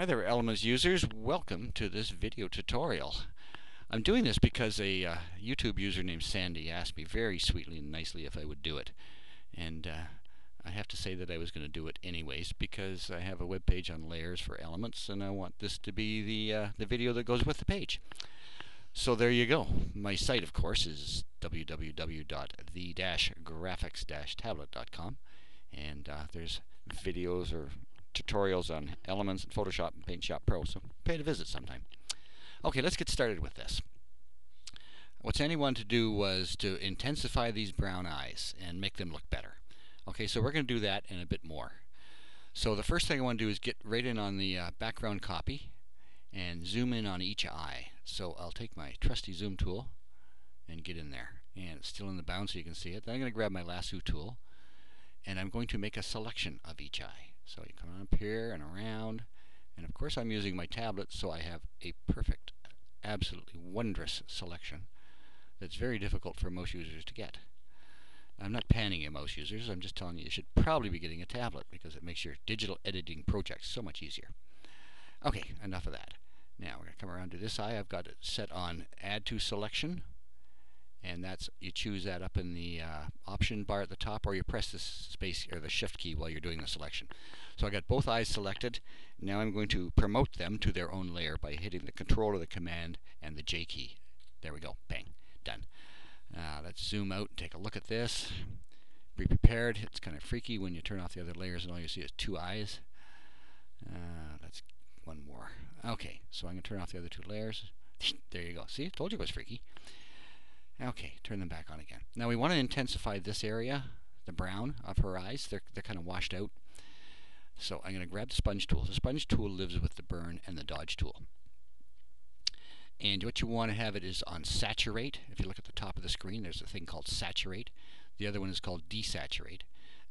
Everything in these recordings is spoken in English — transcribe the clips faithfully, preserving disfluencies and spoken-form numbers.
Hi there, Elements users. Welcome to this video tutorial. I'm doing this because a uh, YouTube user named Sandy asked me very sweetly and nicely if I would do it. And uh, I have to say that I was going to do it anyways because I have a web page on layers for Elements and I want this to be the, uh, the video that goes with the page. So there you go. My site, of course, is w w w dot the dash graphics dash tablet dot com, and uh, there's videos or tutorials on Elements and Photoshop and Paint Shop Pro, so pay it a visit sometime. Okay, let's get started with this. What Sandy wanted to do was to intensify these brown eyes and make them look better. Okay, so we're going to do that and a bit more. So the first thing I want to do is get right in on the uh, background copy and zoom in on each eye. So I'll take my trusty zoom tool and get in there. And it's still in the bound so you can see it. Then I'm going to grab my lasso tool and I'm going to make a selection of each eye. So you come on up here and around, and of course I'm using my tablet, so I have a perfect, absolutely wondrous selection that's very difficult for most users to get. I'm not panning at most users, I'm just telling you you should probably be getting a tablet because it makes your digital editing projects so much easier. Okay, enough of that. Now we're going to come around to this eye. I've got it set on Add to Selection, and that's, you choose that up in the uh, option bar at the top, or you press the space or the shift key while you're doing the selection. So I got both eyes selected. Now I'm going to promote them to their own layer by hitting the control or the command and the J key. There we go. Bang. Done. Uh, let's zoom out and take a look at this. Be prepared. It's kind of freaky when you turn off the other layers and all you see is two eyes. Uh, that's one more. Okay, so I'm going to turn off the other two layers. There you go. See, I told you it was freaky. Okay, turn them back on again. Now we want to intensify this area, the brown of her eyes. They're, they're kind of washed out. So I'm going to grab the sponge tool. The sponge tool lives with the burn and the dodge tool. And what you want to have it is on saturate. If you look at the top of the screen, there's a thing called saturate. The other one is called desaturate.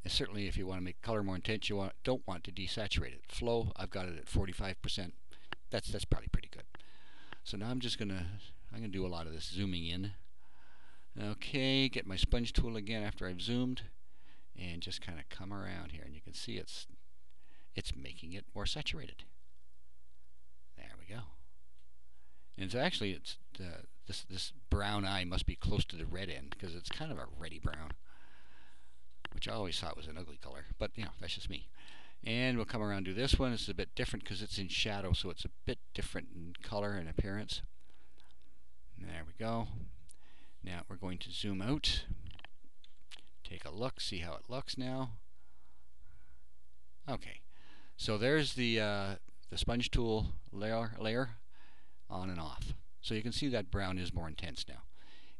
And certainly if you want to make color more intense, you want, don't want to desaturate it. Flow, I've got it at forty-five percent. That's, that's probably pretty good. So now I'm just going to, I'm going to do a lot of this zooming in. Okay, get my sponge tool again after I've zoomed and just kind of come around here, and you can see it's it's making it more saturated. There we go. And so actually it's the, this, this brown eye must be close to the red end because it's kind of a reddy brown, which I always thought was an ugly color, but you know, that's just me. And we'll come around to this one. It's a bit different because it's in shadow, so it's a bit different in color and appearance. There we go. Now we're going to zoom out, take a look, see how it looks now. Okay, so there's the uh, the sponge tool layer layer on and off. So you can see that brown is more intense now,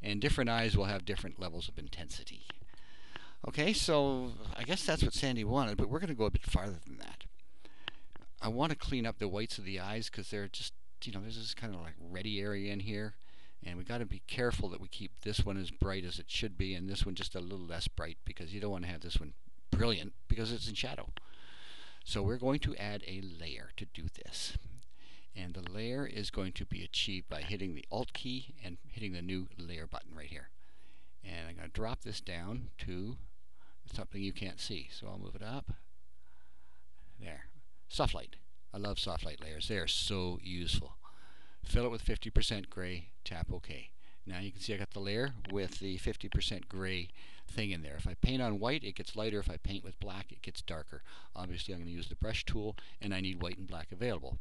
and different eyes will have different levels of intensity. Okay, so I guess that's what Sandy wanted, but we're going to go a bit farther than that. I want to clean up the whites of the eyes because they're just, you know, there's this kind of like reddy area in here. And we've got to be careful that we keep this one as bright as it should be and this one just a little less bright, because you don't want to have this one brilliant because it's in shadow. So we're going to add a layer to do this. And the layer is going to be achieved by hitting the Alt key and hitting the new layer button right here. And I'm going to drop this down to something you can't see. So I'll move it up. There. Soft light. I love soft light layers. They are so useful. Fill it with fifty percent gray, tap OK. Now you can see I got the layer with the fifty percent gray thing in there. If I paint on white, it gets lighter. If I paint with black, it gets darker. Obviously I'm going to use the brush tool, and I need white and black available.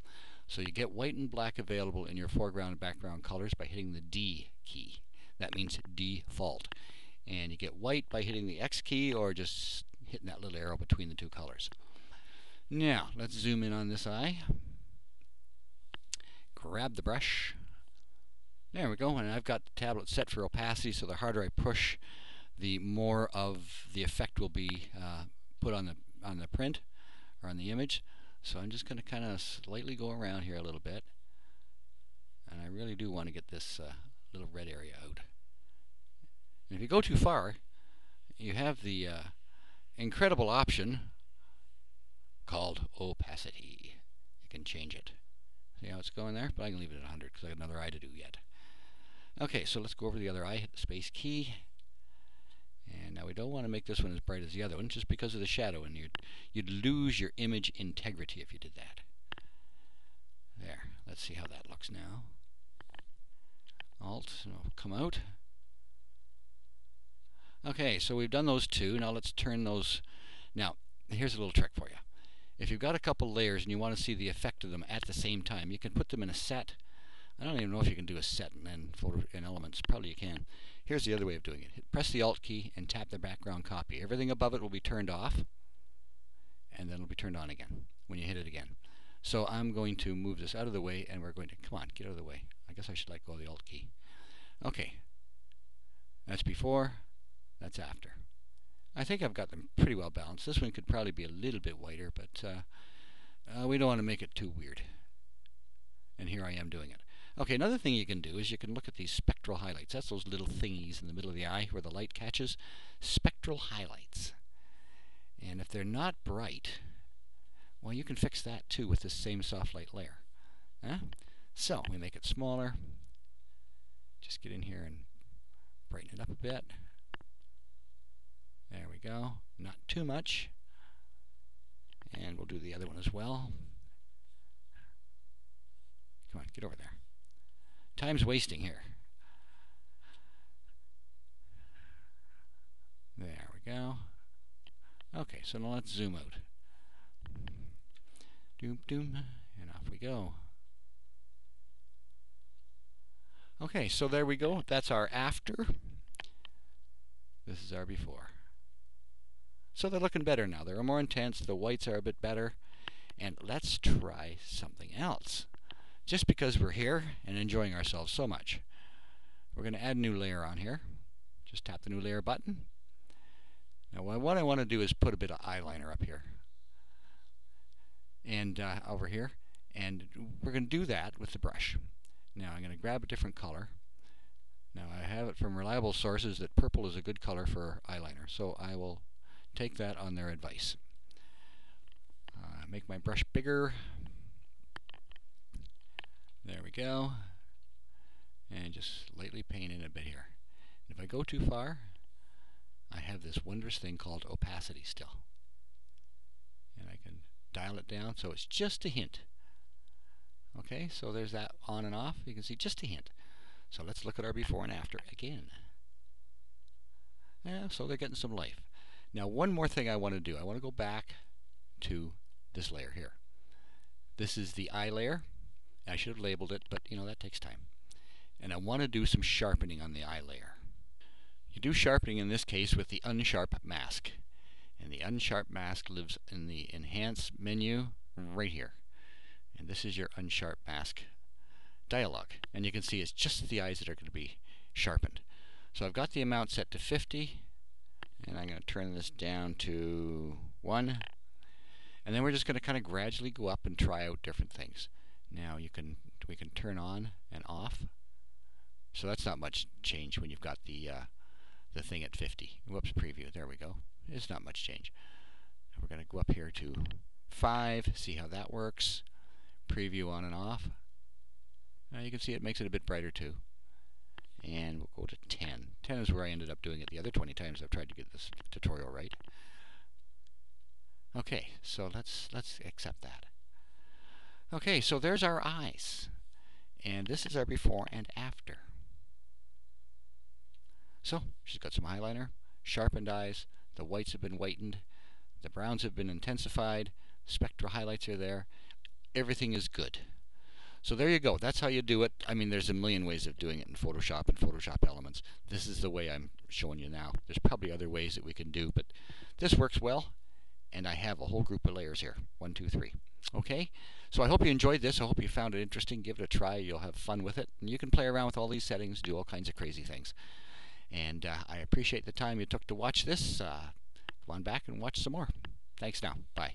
So you get white and black available in your foreground and background colors by hitting the D key. That means default. And you get white by hitting the X key or just hitting that little arrow between the two colors. Now let's zoom in on this eye. Grab the brush. There we go, and I've got the tablet set for opacity, so the harder I push, the more of the effect will be uh, put on the on the print or on the image. So I'm just going to kind of slightly go around here a little bit, and I really do want to get this uh, little red area out. And if you go too far, you have the uh, incredible option called opacity. You can change it. See how it's going there? But I can leave it at one hundred because I got another eye to do yet. Okay, so let's go over the other eye, hit the space key. And now we don't want to make this one as bright as the other one just because of the shadow, and you'd, you'd lose your image integrity if you did that. There, let's see how that looks now. Alt, and it'll come out. Okay, so we've done those two. Now let's turn those. Now, here's a little trick for you. If you've got a couple layers and you want to see the effect of them at the same time, you can put them in a set. I don't even know if you can do a set and then photo in Elements. Probably you can. Here's the other way of doing it. Press the Alt key and tap the background copy. Everything above it will be turned off, and then it'll be turned on again when you hit it again. So I'm going to move this out of the way, and we're going to, come on, get out of the way. I guess I should let go of the Alt key. Okay. That's before, that's after. I think I've got them pretty well balanced. This one could probably be a little bit whiter, but uh, uh, we don't want to make it too weird. And here I am doing it. Okay, another thing you can do is you can look at these spectral highlights. That's those little thingies in the middle of the eye where the light catches. Spectral highlights. And if they're not bright, well, you can fix that too with this same soft light layer. Huh? So, we make it smaller. Just get in here and brighten it up a bit. There we go. Not too much. And we'll do the other one as well. Come on, get over there. Time's wasting here. There we go. Okay, so now let's zoom out. Doom, doom, and off we go. Okay, so there we go. That's our after. This is our before. So they're looking better now. They're more intense. The whites are a bit better. And let's try something else. Just because we're here and enjoying ourselves so much. We're going to add a new layer on here. Just tap the new layer button. Now what I want to do is put a bit of eyeliner up here. And uh, over here. And we're going to do that with the brush. Now I'm going to grab a different color. Now I have it from reliable sources that purple is a good color for eyeliner. So I will take that on their advice. Uh, make my brush bigger. There we go. And just lightly paint in a bit here. And if I go too far, I have this wondrous thing called opacity still. And I can dial it down so it's just a hint. Okay, so there's that on and off. You can see just a hint. So let's look at our before and after again. Yeah, so they're getting some life. Now one more thing I want to do. I want to go back to this layer here. This is the eye layer. I should have labeled it, but you know, that takes time. And I want to do some sharpening on the eye layer. You do sharpening in this case with the unsharp mask. And the unsharp mask lives in the Enhance menu right here. And this is your unsharp mask dialog. And you can see it's just the eyes that are going to be sharpened. So I've got the amount set to fifty. And I'm going to turn this down to one. And then we're just going to kind of gradually go up and try out different things. Now you can we can turn on and off. So that's not much change when you've got the uh, the thing at fifty. Whoops, preview. There we go. It's not much change. And we're going to go up here to five. See how that works. Preview on and off. Now you can see it makes it a bit brighter too. And we'll go to ten. ten is where I ended up doing it the other twenty times I've tried to get this tutorial right. Okay, so let's let's accept that. Okay, so there's our eyes, and this is our before and after. So she's got some eyeliner, sharpened eyes, the whites have been whitened, the browns have been intensified, spectral highlights are there, everything is good. So there you go, that's how you do it. I mean, there's a million ways of doing it in Photoshop and Photoshop Elements. This is the way I'm showing you now. There's probably other ways that we can do, but this works well, and I have a whole group of layers here, one, two, three. Okay, so I hope you enjoyed this. I hope you found it interesting. Give it a try. You'll have fun with it. And you can play around with all these settings, do all kinds of crazy things. And uh, I appreciate the time you took to watch this. Uh, come on back and watch some more. Thanks now. Bye.